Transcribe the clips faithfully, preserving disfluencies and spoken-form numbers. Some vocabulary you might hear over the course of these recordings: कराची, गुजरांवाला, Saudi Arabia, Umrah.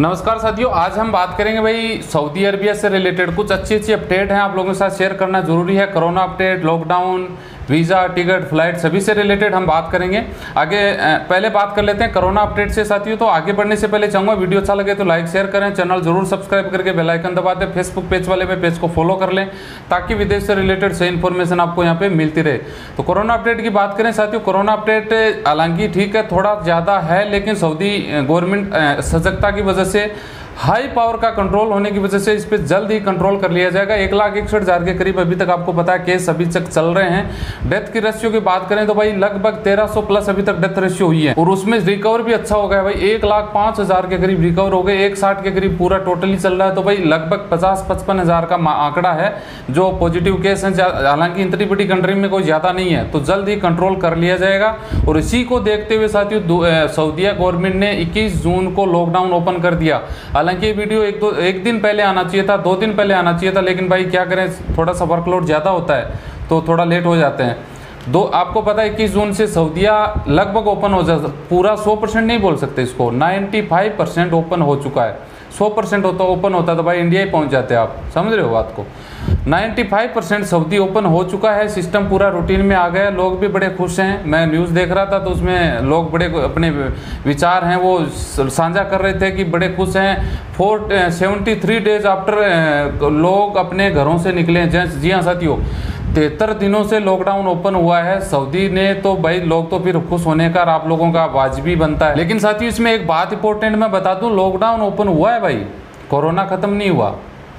नमस्कार साथियों, आज हम बात करेंगे भाई सऊदी अरबिया से रिलेटेड कुछ अच्छी अच्छी अपडेट हैं, आप लोगों के साथ शेयर करना जरूरी है। Corona update, lockdown, visa, ticket, flight सभी से रिलेटेड हम बात करेंगे। आगे पहले बात कर लेते हैं कोरोना अपडेट से साथियों। तो आगे बढ़ने से पहले चाहूँगा वीडियो अच्छा लगे तो लाइक शेयर करें, चैनल जरूर सब्सक्राइब करके बेल आइकन दबा दें, फेसबुक पेज वाले पे पेज को फॉलो कर लें ताकि विदेश से रिलेटेड सही इन्फॉर्मेशन आपको यहाँ पे मिलती रहे। तो कोरोना अपडेट की बात करें साथियों, कोरोना अपडेट हालांकि ठीक है, थोड़ा ज़्यादा है, लेकिन सऊदी गवर्नमेंट सजगता की वजह से, हाई पावर का कंट्रोल होने की वजह से इस पर जल्द ही कंट्रोल कर लिया जाएगा। एक लाख इकसठ हज़ार के करीब अभी तक आपको पता है केस अभी तक चल रहे हैं। डेथ की रेशियो की बात करें तो भाई लगभग तेरह सौ प्लस अभी तक डेथ रेशियो हुई है और उसमें रिकवर भी अच्छा हो गया भाई, एक लाख पाँच हज़ार के करीब रिकवर हो गए, एक साठ के करीब पूरा टोटली चल रहा है। तो भाई लगभग पचास पचपन हज़ार का आंकड़ा है जो पॉजिटिव केस हैं, हालांकि इतनी बड़ी कंट्री में कोई ज़्यादा नहीं है, तो जल्द ही कंट्रोल कर लिया जाएगा। और इसी को देखते हुए साथियों सऊदीया गवर्नमेंट ने इक्कीस जून को लॉकडाउन ओपन कर दिया। हालांकि ये वीडियो एक दो एक दिन पहले आना चाहिए था, दो दिन पहले आना चाहिए था, लेकिन भाई क्या करें, थोड़ा सा वर्कलोड ज़्यादा होता है तो थोड़ा लेट हो जाते हैं। दो आपको पता है इक्कीस जून से सऊदीया लगभग ओपन हो जाता, पूरा सौ परसेंट नहीं बोल सकते इसको, पचानवे परसेंट ओपन हो चुका है। सौ परसेंट होता ओपन होता तो भाई इंडिया ही पहुँच जाते, आप समझ रहे हो बात को। पचानवे परसेंट सऊदी ओपन हो चुका है, सिस्टम पूरा रूटीन में आ गया, लोग भी बड़े खुश हैं। मैं न्यूज़ देख रहा था तो उसमें लोग बड़े अपने विचार हैं वो साझा कर रहे थे कि बड़े खुश हैं। Four seventy three days after लोग अपने घरों से निकले हैं। जैसे जी हाँ साथियों, तिहत्तर दिनों से लॉकडाउन ओपन हुआ है सऊदी ने, तो भाई लोग तो फिर खुश होने का आप लोगों का वाजिबी बनता है। लेकिन साथियों इसमें एक बात इंपॉर्टेंट मैं बता दूँ, लॉकडाउन ओपन हुआ है भाई, कोरोना ख़त्म नहीं हुआ।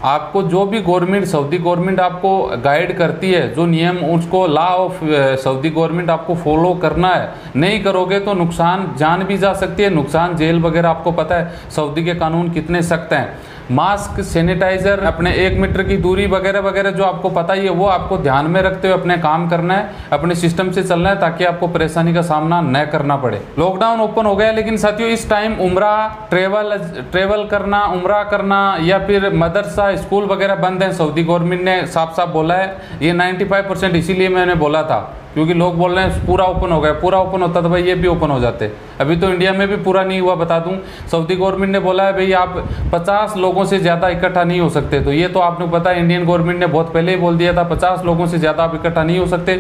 आपको जो भी गवर्नमेंट सऊदी गवर्नमेंट आपको गाइड करती है, जो नियम उसको लॉ ऑफ सऊदी गवर्नमेंट आपको फॉलो करना है, नहीं करोगे तो नुकसान जान भी जा सकती है, नुकसान जेल वगैरह। आपको पता है सऊदी के कानून कितने सख्त हैं। मास्क, सैनिटाइज़र, अपने एक मीटर की दूरी वगैरह वगैरह जो आपको पता ही है, वो आपको ध्यान में रखते हुए अपने काम करना है, अपने सिस्टम से चलना है ताकि आपको परेशानी का सामना न करना पड़े। लॉकडाउन ओपन हो गया, लेकिन साथियों इस टाइम उमरा ट्रेवल ट्रेवल करना, उमरा करना या फिर मदरसा स्कूल वगैरह बंद हैं। सऊदी गवर्नमेंट ने साफ साफ बोला है, ये पचानवे परसेंट इसीलिए मैंने बोला था क्योंकि लोग बोल रहे हैं पूरा ओपन हो गया, पूरा ओपन होता तो भाई ये भी ओपन हो जाते। अभी तो इंडिया में भी पूरा नहीं हुआ, बता दूं सऊदी गवर्नमेंट ने बोला है भाई आप पचास लोगों से ज़्यादा इकट्ठा नहीं हो सकते। तो ये तो आपने पता है इंडियन गवर्नमेंट ने बहुत पहले ही बोल दिया था, पचास लोगों से ज़्यादा आप इकट्ठा नहीं हो सकते।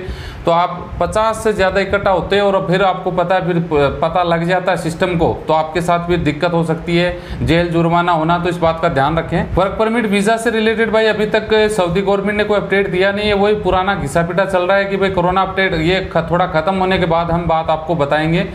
तो आप पचास से ज़्यादा इकट्ठा होते हैं और फिर आपको पता है, फिर पता लग जाता है सिस्टम को, तो आपके साथ फिर दिक्कत हो सकती है, जेल जुर्माना होना, तो इस बात का ध्यान रखें। वर्क परमिट वीज़ा से रिलेटेड भाई अभी तक सऊदी गवर्नमेंट ने कोई अपडेट दिया नहीं है, वही पुराना घिसा पिटा चल रहा है कि भाई कोरोना अपडेट ये थोड़ा ख़त्म होने के बाद हम बात आपको बताएंगे।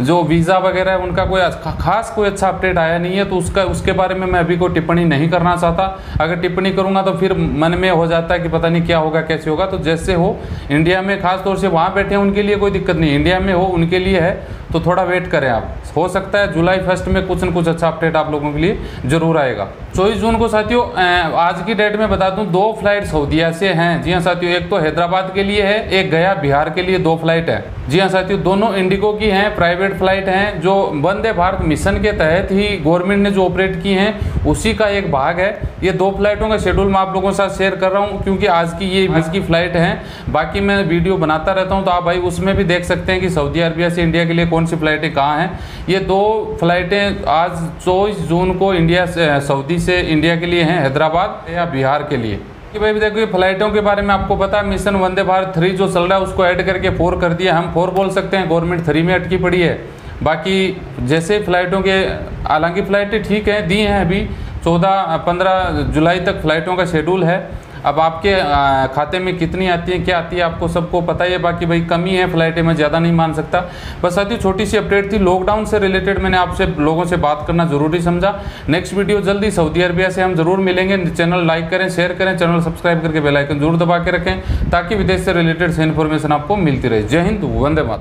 जो वीज़ा वगैरह है उनका कोई खास कोई अच्छा अपडेट आया नहीं है, तो उसका उसके बारे में मैं अभी कोई टिप्पणी नहीं करना चाहता। अगर टिप्पणी करूंगा तो फिर मन में हो जाता है कि पता नहीं क्या होगा, कैसे होगा। तो जैसे हो, इंडिया में खास तौर से वहाँ बैठे हैं उनके लिए कोई दिक्कत नहीं, इंडिया में हो उनके लिए है, तो थोड़ा वेट करें आप। हो सकता है जुलाई फर्स्ट में कुछ न कुछ अच्छा अपडेट आप लोगों के लिए ज़रूर आएगा। चौबीस जून को साथियों आज की डेट में बता दूँ दो फ्लाइट सऊदीया से हैं। जी हाँ साथियों, एक तो हैदराबाद के लिए है, एक गया बिहार के लिए, दो फ्लाइट है। जी हाँ साथियों, दोनों इंडिगो की हैं, प्राइवेट फ्लाइट हैं जो वंदे भारत मिशन के तहत ही गवर्नमेंट ने जो ऑपरेट की हैं उसी का एक भाग है। ये दो फ्लाइटों का शेड्यूल मैं आप लोगों के साथ शेयर कर रहा हूँ क्योंकि आज की ये आज की फ्लाइट हैं, बाकी मैं वीडियो बनाता रहता हूँ तो आप भाई उसमें भी देख सकते हैं कि सऊदी अरबिया से इंडिया के लिए कौन सी फ्लाइटें कहाँ हैं। ये दो फ्लाइटें आज चौबीस जून को इंडिया से सऊदी से इंडिया के लिए हैं, हैदराबाद या बिहार के लिए। कि भाई देखो ये फ्लाइटों के बारे में आपको पता है, मिशन वंदे भारत थ्री जो चल रहा है उसको ऐड करके फोर कर दिया, हम फोर बोल सकते हैं, गवर्नमेंट थ्री में अटकी पड़ी है। बाकी जैसे फ्लाइटों के, हालांकि फ़्लाइटें ठीक हैं दी हैं, अभी चौदह पंद्रह जुलाई तक फ़्लाइटों का शेड्यूल है। अब आपके खाते में कितनी आती है, क्या आती है, आपको सबको पता ही है। बाकी भाई कमी है फ़्लाइटें, मैं ज़्यादा नहीं मान सकता। बस साथियों छोटी सी अपडेट थी लॉकडाउन से रिलेटेड, मैंने आपसे लोगों से बात करना ज़रूरी समझा। नेक्स्ट वीडियो जल्दी सऊदी अरबिया से हम ज़रूर मिलेंगे। चैनल लाइक करें, शेयर करें, चैनल सब्सक्राइब करके बेल आइकन जरूर दबा के रखें ताकि विदेश से रिलेटेड से इन्फॉर्मेशन आपको मिलती रहे। जय हिंद, वंदे मातरम।